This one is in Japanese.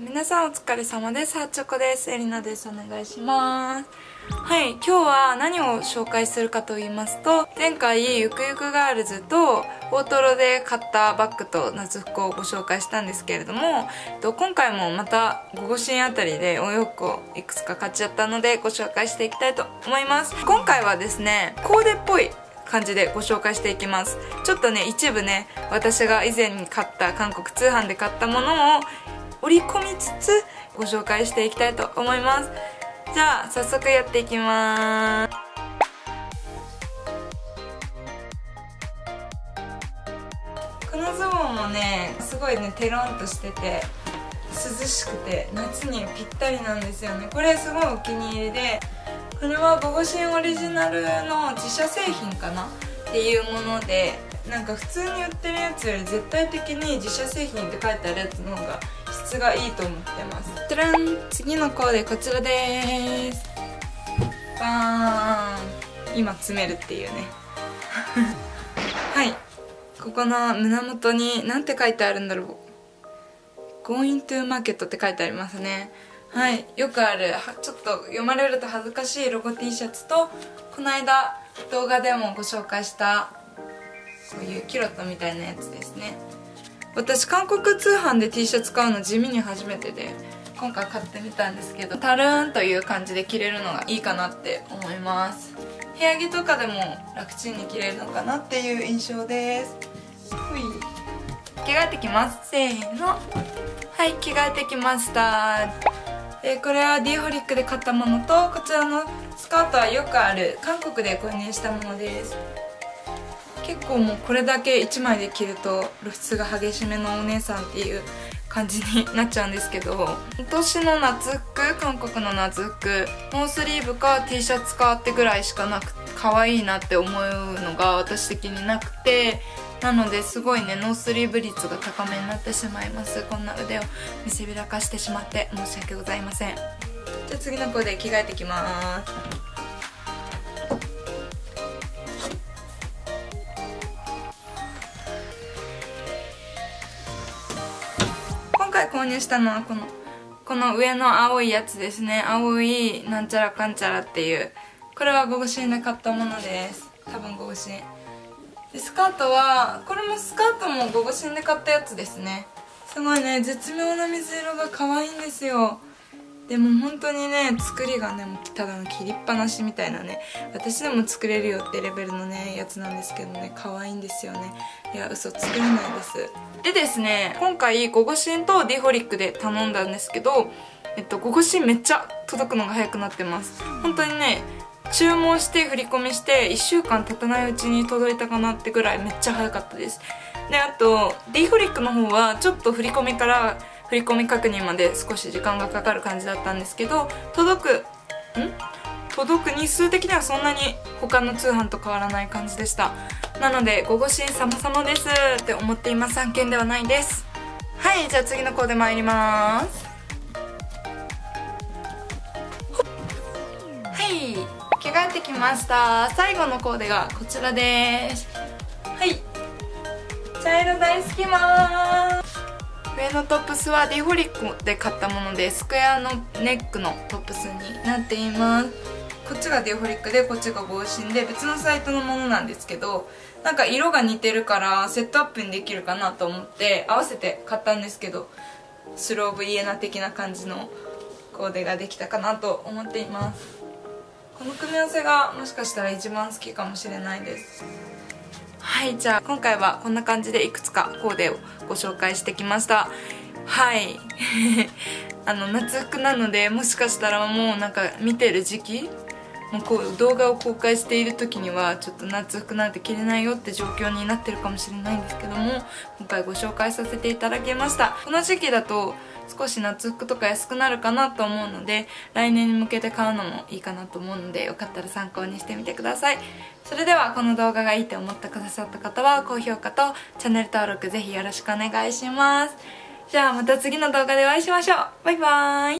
皆さんお疲れ様です。はっちょこです。えりなです。お願いします。はい、今日は何を紹介するかと言いますと、前回ゆくゆくガールズと大トロで買ったバッグと夏服をご紹介したんですけれども、今回もまた午後シーンあたりでお洋服をいくつか買っちゃったのでご紹介していきたいと思います。今回はですね、コーデっぽい感じでご紹介していきます。ちょっとね、一部ね、私が以前に買った韓国通販で買ったものを織り込みつつご紹介していきたいと思います。じゃあ早速やっていきます。このズボンもね、すごいね、テロンとしてて涼しくて夏にぴったりなんですよね。これすごいお気に入りで、これは午後シーンオリジナルの自社製品かなっていうもので、なんか普通に売ってるやつより絶対的に自社製品って書いてあるやつの方が質がいいと思ってます。じゃらん、次のコーデこちらです。バーン、今詰めるっていうねはい、ここの胸元に何て書いてあるんだろう、ゴーイントゥーマーケットって書いてありますね。はい、よくあるちょっと読まれると恥ずかしいロゴ T シャツと、この間動画でもご紹介したこういうキロットみたいなやつですね。私韓国通販で T シャツ買うの地味に初めてで、今回買ってみたんですけど、タルーンという感じで着れるのがいいかなって思います。部屋着とかでも楽ちんに着れるのかなっていう印象です。ほい、着替えてきます。せーの。はい、着替えてきました。これは D ホリックで買ったものと、こちらのスカートはよくある韓国で購入したものです。結構もうこれだけ1枚で着ると露出が激しめのお姉さんっていう感じになっちゃうんですけど、今年の夏服、韓国の夏服、ノースリーブか T シャツかってぐらいしかなく、可愛いなって思うのが私的になくて、なのですごいね、ノースリーブ率が高めになってしまいます。こんな腕を見せびらかしてしまって申し訳ございません。じゃあ次のコーデ着替えてきます。購入したのはこの上の青いやつですね。青いなんちゃらかんちゃらっていう、これは午後シーンで買ったものです。多分午後シーンで、スカートはこれもスカートも午後シーンで買ったやつですね。すごいね、絶妙な水色が可愛いんですよ。でも本当にね、作りがね、もうただの切りっぱなしみたいなね、私でも作れるよってレベルのねやつなんですけどね、可愛いんですよね。いや嘘、作れないです。でですね、今回午後シーンとDホリックで頼んだんですけど、午後シーンめっちゃ届くのが早くなってます。本当にね、注文して振り込みして1週間経たないうちに届いたかなってぐらいめっちゃ早かったです。で、あとDホリックの方はちょっと振り込みから振り込み確認まで少し時間がかかる感じだったんですけど、届く日数的にはそんなに他の通販と変わらない感じでした。なので午後シーン様々ですって思っています。案件ではないです。はい、じゃあ次のコーデ参ります。はい、着替えてきました。最後のコーデがこちらです。はい、茶色大好きまーす。上のトップスはDホリックで買ったもので、スクエアのネックのトップスになっています。こっちがDホリックで、こっちが帽子で、別のサイトのものなんですけど、なんか色が似てるからセットアップにできるかなと思って合わせて買ったんですけど、スローブイエナ的な感じのコーデができたかなと思っています。この組み合わせがもしかしたら一番好きかもしれないです。はい、じゃあ今回はこんな感じでいくつかコーデをご紹介してきました。はい夏服なので、もしかしたらもうなんか見てる時期、もうこう動画を公開している時にはちょっと夏服なんて着れないよって状況になってるかもしれないんですけども、今回ご紹介させていただきました。この時期だと少し夏服とか安くなるかなと思うので、来年に向けて買うのもいいかなと思うので、よかったら参考にしてみてください。それではこの動画がいいと思ってくださった方は高評価とチャンネル登録ぜひよろしくお願いします。じゃあまた次の動画でお会いしましょう。バイバーイ。